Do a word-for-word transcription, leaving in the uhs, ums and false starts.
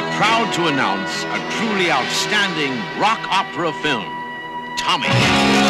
are proud to announce a truly outstanding rock opera film, Tommy.